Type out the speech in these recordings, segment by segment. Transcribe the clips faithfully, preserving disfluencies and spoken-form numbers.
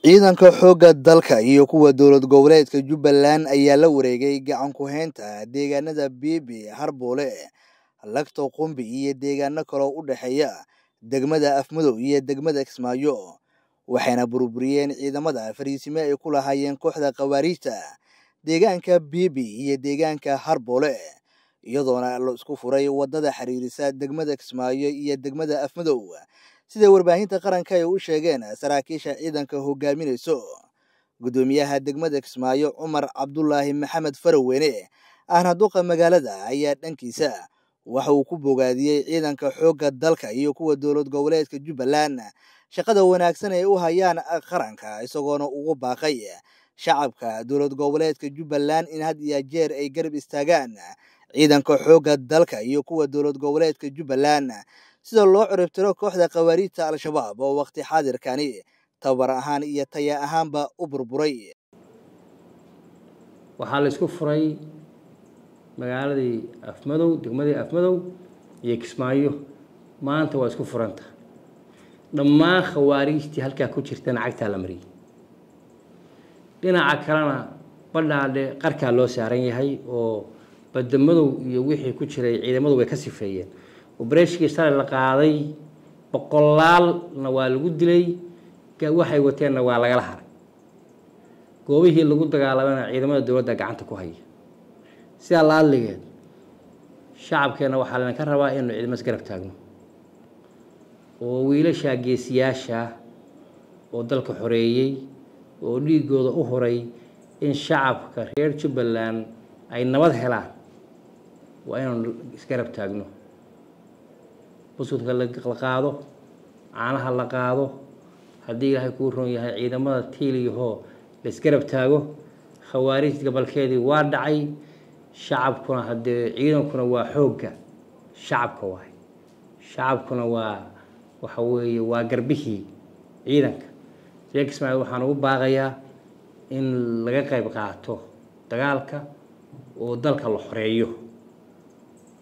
ciidanka xoogga dalka iyo kuwa dawlad goboleedka Jubbaland ayaa la wareegay gacan ku haynta deegaanada Biibi, Harboole, Lagto, Qumbi iyo deegaano kale oo u dhaxeeya degmada Afmadow iyo degmada Kismaayo, waxayna burburiyeen ciidamada fariisime ay ku lahaayeen kooxda qawaariijta deegaanka Biibi iyo deegaanka Harboole, iyadoona la isku furay wadada xiriirisa degmada Kismaayo iyo degmada Afmadow. sida warbaahinta qaranka ay u sheegeen saraakiisha ciidanka hogaaminayso gudoomiyaha degmada Kismaayo Umar Abdullaahi Maxamed Faraweyne ahna duqa magaalada ayaa dhankiisa waxa uu ku bogaadiyay ciidanka xoogga dalka iyo kuwa dawlad goboleedka Jubbaland shaqada wanaagsan ay u hayaan qaranka isagoona ugu baaqay shacabka dawlad goboleedka Jubbaland in had iyo jeer ay garab istaagaan ciidanka xoogga dalka iyo kuwa dawlad goboleedka Jubbaland sida loo ciribtiro kooxda qawaariijta Al-Shabaab oo waqti xaadirkani tabar ahaan iyo taya ahaanba u burburay. Waxaa la isku furay magaaladii Afmadow, degmadii Afmadow iyo Kismaayo maanta waa isku furanta. Dhammaan qawaariijtii halka ku jirtan cagta la mariyay. Dhinaca kalena badhaadhe qarka loo saaran yahay oo badda madow iyo wixii ku jiray ciidamadu way ka sifeeyeen. وبرشكي سال القاضي بقلال نوال جدلي كواحد وتين نوال جلها قويه اللي جود على بنا إذا ما الدولة دقعت كوهي سال اللي جد شعب كنا وحالنا كهرباء إنه إذا ما سقرب تاجنا وويله شاقي سياسة وضلك حرية ولي جود أحري إن شعب كهير Jubbaland أي نواد هلا وإنه سقرب تاجنا وسوتك لقاده عنها لقاده هدي لها يكون يها عيدا ما تيلي هو لسكرب تاجو خوارج قبل كذي وادعي شعب كنا هدي عيدا كنا وحوجة شعب كواي شعب كنا وحوي وقربه عيدا ليك اسمع وحنو باغيا إن لقى يبقعته تقالك وضلك الحرية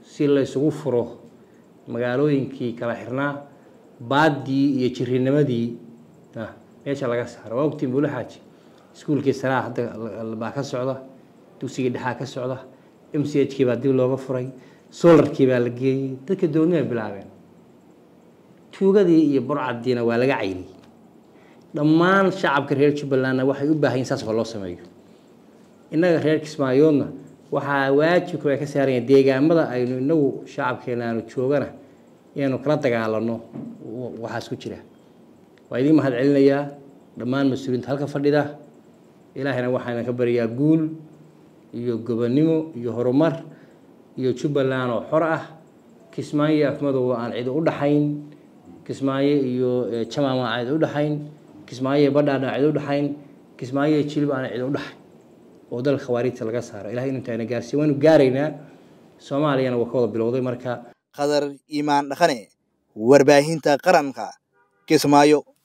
سيل يسوفره magaalooyinkii kala xirnaa baadii iyo jirinimadii ta meesha laga saaray waqti bulu haaji iskuulkii saraahda baa ka socda dugsiga dhaxa ka socda M C H kii baa dib looga furay solarkii baa la geeyay dadka doonay bilaabeen tuugadii iyo burcadiina waa laga cayliyay dhammaan shacabka reer Jubbaland waxay u baahan yihiin saas loo sameeyo inaga reer Kismaayoona waxaa waajib ku ka saaran deegaamada aynu inagu shacabkeenaanu joogana inaynu kala dagaalano waxa isku jira waa idin mahad celinayaa dhammaan mas'uuliyiinta halka fadhida ilaahayna waxaan ka bariyaa guul iyo gobonimo iyo horumar iyo Jubbaland oo xor ah Kismaayo Afmadow aan cid u dhaxayn Kismaayo iyo Jamaama aan cid u dhaxayn Kismaayo Badhaadha cid u dhaxayn Kismaayo Jilba aan cid u dhaxayn وده الخواريت اللي قصاره إلهي إنت أنا جالس وين جارينا سومالي أنا وكوض بالوضي مركا قدر إيمان خني ورباهين تقرنها كسمايو.